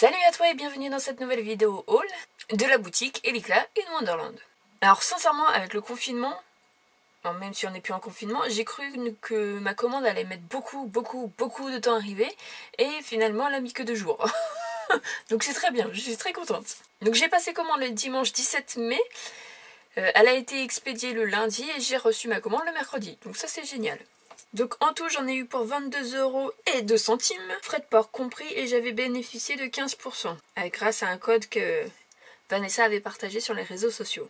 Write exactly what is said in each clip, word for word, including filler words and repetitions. Salut à toi et bienvenue dans cette nouvelle vidéo haul de la boutique Elycla in Wonderland. Alors sincèrement, avec le confinement, même si on n'est plus en confinement, j'ai cru que ma commande allait mettre beaucoup, beaucoup, beaucoup de temps à arriver et finalement elle a mis que deux jours. Donc c'est très bien, je suis très contente. Donc j'ai passé commande le dimanche dix-sept mai, euh, elle a été expédiée le lundi et j'ai reçu ma commande le mercredi, donc ça c'est génial. Donc en tout j'en ai eu pour vingt-deux euros et deux centimes, frais de port compris, et j'avais bénéficié de quinze pour cent grâce à un code que Vanessa avait partagé sur les réseaux sociaux.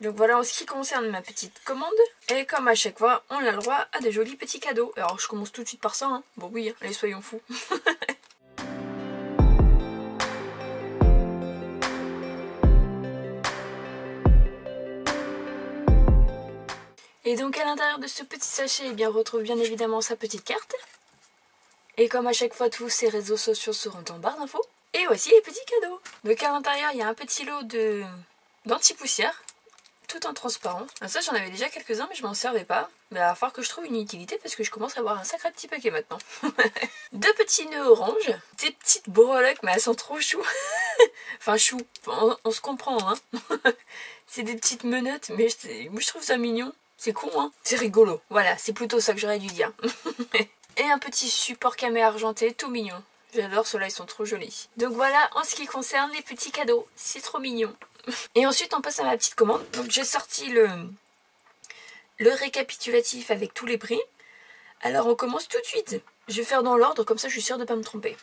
Donc voilà en ce qui concerne ma petite commande. Et comme à chaque fois, on a le droit à des jolis petits cadeaux. Alors je commence tout de suite par ça, hein. Bon oui, hein, allez soyons fous. Et donc à l'intérieur de ce petit sachet, eh bien, on retrouve bien évidemment sa petite carte. Et comme à chaque fois, tous ses réseaux sociaux seront en barre d'infos. Et voici les petits cadeaux. Donc à l'intérieur, il y a un petit lot de d'anti-poussière, tout en transparent. Alors ça j'en avais déjà quelques-uns mais je m'en servais pas. Mais il va falloir que je trouve une utilité parce que je commence à avoir un sacré petit paquet maintenant. Deux petits nœuds orange, des petites breloques mais elles sont trop chou. Enfin chou, on, on se comprend hein. C'est des petites menottes mais je, moi je trouve ça mignon. C'est con hein, c'est rigolo. Voilà, c'est plutôt ça que j'aurais dû dire. Et un petit support camé argenté tout mignon. J'adore ceux-là, ils sont trop jolis. Donc voilà en ce qui concerne les petits cadeaux, c'est trop mignon. Et ensuite on passe à ma petite commande. Donc j'ai sorti le, le récapitulatif avec tous les prix. Alors on commence tout de suite. Je vais faire dans l'ordre comme ça je suis sûre de ne pas me tromper.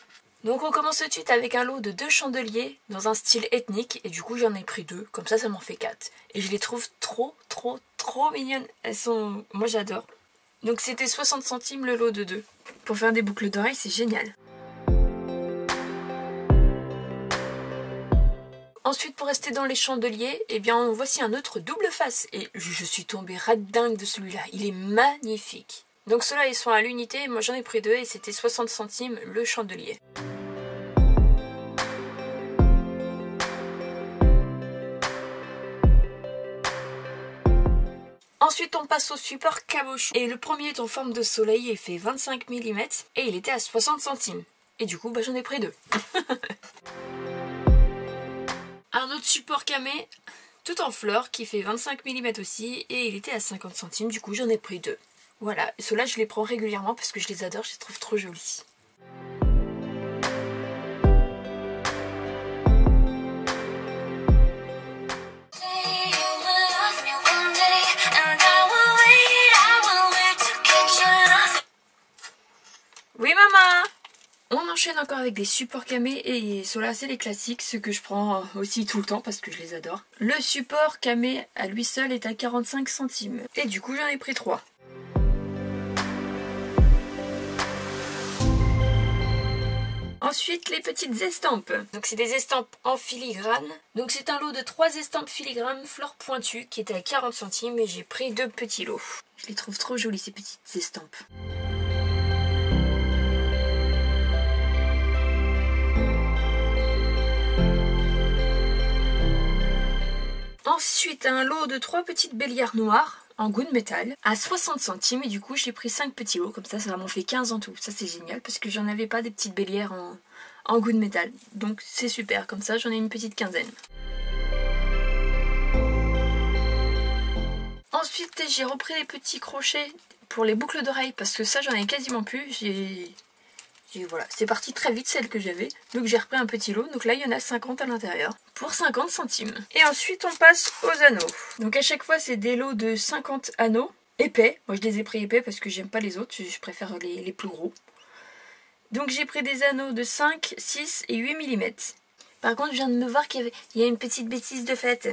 Donc on commence tout de suite avec un lot de deux chandeliers dans un style ethnique. Et du coup j'en ai pris deux, comme ça ça m'en fait quatre. Et je les trouve trop trop trop mignonnes. Elles sont... moi j'adore. Donc c'était soixante centimes le lot de deux. Pour faire des boucles d'oreilles c'est génial. Ensuite, pour rester dans les chandeliers, eh bien, voici un autre double face. Et je suis tombée rat-dingue de celui-là. Il est magnifique. Donc ceux-là, ils sont à l'unité. Moi, j'en ai pris deux et c'était soixante centimes le chandelier. Ensuite, on passe au support cabochon. Et le premier est en forme de soleil et fait vingt-cinq millimètres. Et il était à soixante centimes. Et du coup, bah, j'en ai pris deux. Un autre support camé, tout en fleurs, qui fait vingt-cinq millimètres aussi, et il était à cinquante centimes, du coup j'en ai pris deux. Voilà, ceux-là je les prends régulièrement parce que je les adore, je les trouve trop jolis. Oui maman! On enchaîne encore avec des supports camé et ceux-là c'est les classiques, ceux que je prends aussi tout le temps parce que je les adore. Le support camé à lui seul est à quarante-cinq centimes et du coup j'en ai pris trois. Ensuite les petites estampes. Donc c'est des estampes en filigrane. Donc c'est un lot de trois estampes filigrane fleurs pointues qui était à quarante centimes et j'ai pris deux petits lots. Je les trouve trop jolies ces petites estampes. Ensuite un lot de trois petites bélières noires en gunmetal à soixante centimes et du coup j'ai pris cinq petits lots comme ça ça m'en fait quinze en tout. Ça c'est génial parce que j'en avais pas des petites bélières en, en gunmetal donc c'est super comme ça j'en ai une petite quinzaine. Ensuite j'ai repris les petits crochets pour les boucles d'oreilles parce que ça j'en ai quasiment plus. J'ai... Et voilà, c'est parti très vite celle que j'avais. Donc j'ai repris un petit lot. Donc là il y en a cinquante à l'intérieur pour cinquante centimes. Et ensuite on passe aux anneaux. Donc à chaque fois c'est des lots de cinquante anneaux épais. Moi je les ai pris épais parce que j'aime pas les autres. Je préfère les, les plus gros. Donc j'ai pris des anneaux de cinq, six et huit millimètres. Par contre je viens de me voir qu'il y, y a une petite bêtise de faite.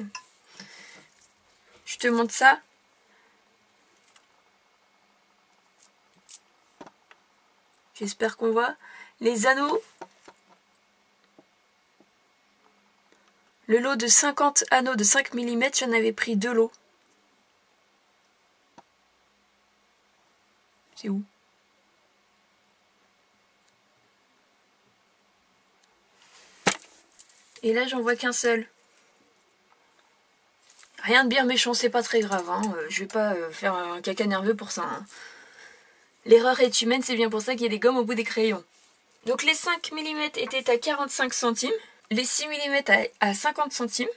Je te montre ça. J'espère qu'on voit. Les anneaux. Le lot de cinquante anneaux de cinq millimètres, j'en avais pris deux lots. C'est où? Et là, j'en vois qu'un seul. Rien de bien méchant, c'est pas très grave. Hein. Je vais pas faire un caca nerveux pour ça. Hein. L'erreur est humaine, c'est bien pour ça qu'il y a des gommes au bout des crayons. Donc les cinq millimètres étaient à quarante-cinq centimes, les six millimètres à cinquante centimes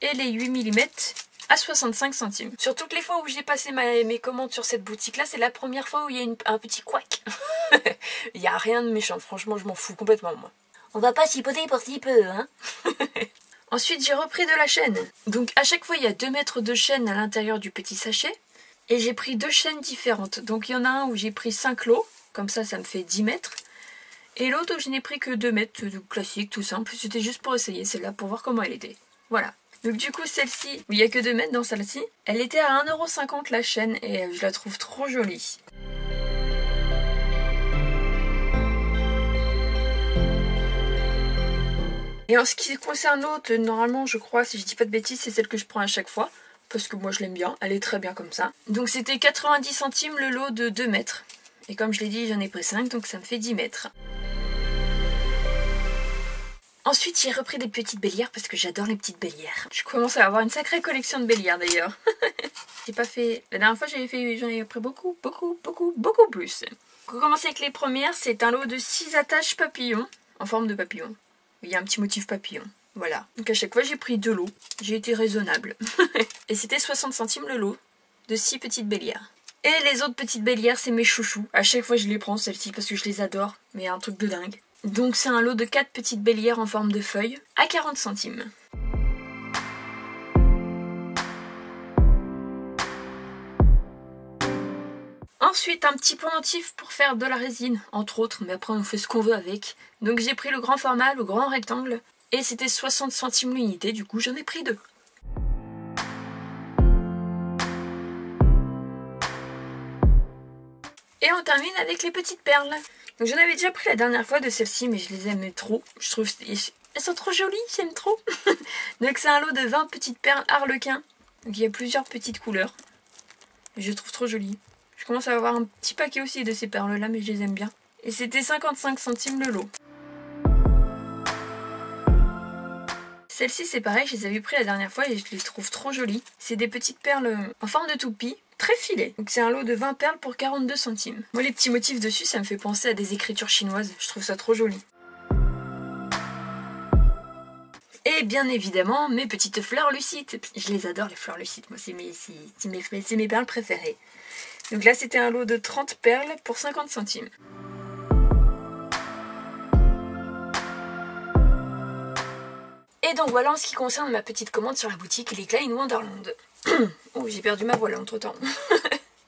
et les huit millimètres à soixante-cinq centimes. Sur toutes les fois où j'ai passé ma, mes commandes sur cette boutique là, c'est la première fois où il y a une, un petit couac. Il n'y a rien de méchant, franchement je m'en fous complètement moi. On va pas chipoter pour si peu hein. Ensuite j'ai repris de la chaîne. Donc à chaque fois il y a deux mètres de chaîne à l'intérieur du petit sachet. Et j'ai pris deux chaînes différentes. Donc il y en a un où j'ai pris cinq lots. Comme ça, ça me fait dix mètres. Et l'autre, je n'ai pris que deux mètres, classique, tout simple. C'était juste pour essayer, celle-là, pour voir comment elle était. Voilà. Donc du coup, celle-ci, il n'y a que deux mètres dans celle-ci. Elle était à un euro cinquante la chaîne et je la trouve trop jolie. Et en ce qui concerne l'autre, normalement, je crois, si je dis pas de bêtises, c'est celle que je prends à chaque fois. Parce que moi, je l'aime bien. Elle est très bien comme ça. Donc c'était quatre-vingt-dix centimes le lot de deux mètres. Et comme je l'ai dit, j'en ai pris cinq, donc ça me fait dix mètres. Ensuite, j'ai repris des petites bélières parce que j'adore les petites bélières. Je commence à avoir une sacrée collection de bélières d'ailleurs. J'ai pas fait... La dernière fois, j'avais fait... j'en ai pris beaucoup, beaucoup, beaucoup, beaucoup plus. On commence avec les premières. C'est un lot de six attaches papillons, en forme de papillon. Il y a un petit motif papillon. Voilà. Donc à chaque fois, j'ai pris deux lots. J'ai été raisonnable. Et c'était soixante centimes le lot de six petites bélières. Et les autres petites bélières, c'est mes chouchous. À chaque fois, je les prends, celles-ci, parce que je les adore. Mais un truc de dingue. Donc, c'est un lot de quatre petites bélières en forme de feuilles à quarante centimes. Ensuite, un petit pendentif pour faire de la résine, entre autres. Mais après, on fait ce qu'on veut avec. Donc, j'ai pris le grand format, le grand rectangle. Et c'était soixante centimes l'unité. Du coup, j'en ai pris deux. Et on termine avec les petites perles. Donc j'en avais déjà pris la dernière fois de celles-ci, mais je les aimais trop. Je trouve elles sont trop jolies, j'aime trop. Donc c'est un lot de vingt petites perles harlequin. Donc il y a plusieurs petites couleurs. Je les trouve trop jolies. Je commence à avoir un petit paquet aussi de ces perles-là, mais je les aime bien. Et c'était cinquante-cinq centimes le lot. Celles-ci c'est pareil, je les avais pris la dernière fois et je les trouve trop jolies. C'est des petites perles en forme de toupie. Très filé. Donc c'est un lot de vingt perles pour quarante-deux centimes. Moi les petits motifs dessus ça me fait penser à des écritures chinoises. Je trouve ça trop joli. Et bien évidemment mes petites fleurs lucides. Je les adore les fleurs lucides. Moi c'est mes, c'est mes, c'est mes perles préférées. Donc là c'était un lot de trente perles pour cinquante centimes. Et donc voilà en ce qui concerne ma petite commande sur la boutique Elycla in Wonderland. Oh, j'ai perdu ma voix là entre temps.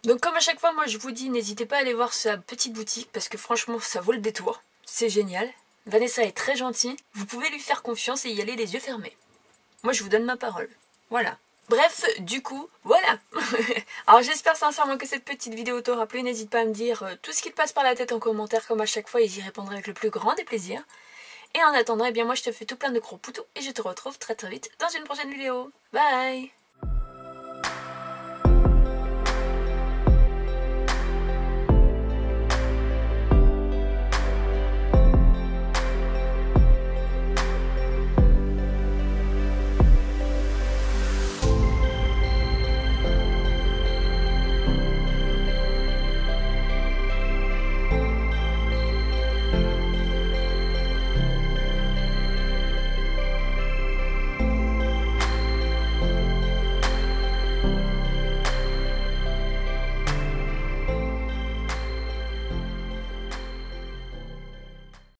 Donc comme à chaque fois moi je vous dis, n'hésitez pas à aller voir sa petite boutique parce que franchement ça vaut le détour, c'est génial. Vanessa est très gentille, vous pouvez lui faire confiance et y aller les yeux fermés. Moi je vous donne ma parole, voilà. Bref, du coup, voilà. Alors j'espère sincèrement que cette petite vidéo t'aura plu, n'hésite pas à me dire tout ce qui te passe par la tête en commentaire comme à chaque fois et j'y répondrai avec le plus grand des plaisirs. Et en attendant, eh bien moi je te fais tout plein de gros poutous et je te retrouve très très vite dans une prochaine vidéo. Bye!